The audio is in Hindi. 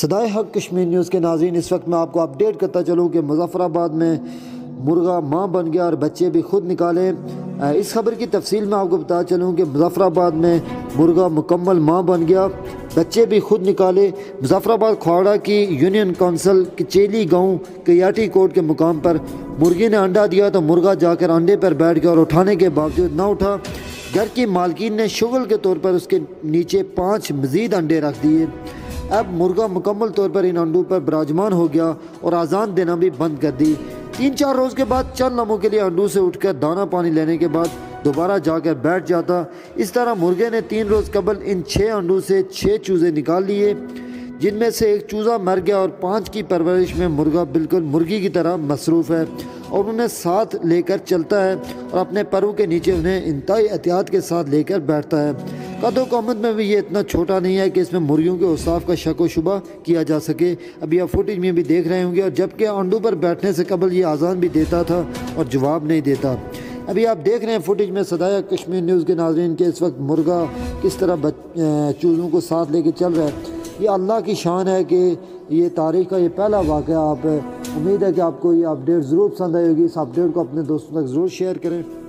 सदाए हक कश्मीर न्यूज़ के नाज़रीन, इस वक्त मैं आपको अपडेट करता चलूँ कि मुजफ़राबाद में मुर्गा माँ बन गया और बच्चे भी खुद निकाले। इस खबर की तफसील में आपको बता चलूँ कि मुजफ़राबाद में मुर्गा मुकम्मल माँ बन गया, बच्चे भी खुद निकाले। मुजफ़राबाद खवाड़ा की यूनियन काउंसिल के चेली गांव कयाटी कोट के मुकाम पर मुर्गी ने अंडा दिया तो मुर्गा जाकर अंडे पर बैठ गया और उठाने के बावजूद ना उठा। घर की मालकिन ने शुगल के तौर पर उसके नीचे 5 मज़ीद अंडे रख दिए। अब मुर्गा मुकम्मल तौर पर इन अंडों पर विराजमान हो गया और अजान देना भी बंद कर दी। 3-4 रोज़ के बाद चंद लम्हों के लिए अंडों से उठकर दाना पानी लेने के बाद दोबारा जाकर बैठ जाता। इस तरह मुर्गे ने 3 रोज़ कबल इन 6 अंडों से 6 चूज़े निकाल लिए, जिनमें से एक चूज़ा मर गया और 5 की परवरिश में मुर्गा बिल्कुल मुर्गी की तरह मसरूफ़ है और उन्हें साथ लेकर चलता है और अपने परों के नीचे उन्हें इंतहाई एहतियात के साथ लेकर बैठता है। कदोकामत में भी ये इतना छोटा नहीं है कि इसमें मुर्गियों के औसाफ का शक व शुबा किया जा सके। अभी आप फुटेज में भी देख रहे होंगे, और जबकि अंडों पर बैठने से कबल ये आज़ान भी देता था और जवाब नहीं देता। अभी आप देख रहे हैं फुटेज में सदाए कश्मीर न्यूज़ के नाज़रीन के इस वक्त मुर्गा किस तरह चूज़ों को साथ लेके चल रहा है। ये अल्लाह की शान है कि ये तारीख़ का ये पहला वाक़या। आप उम्मीद है कि आपको ये अपडेट ज़रूर पसंद आई होगी। इस अपडेट को अपने दोस्तों तक ज़रूर शेयर करें।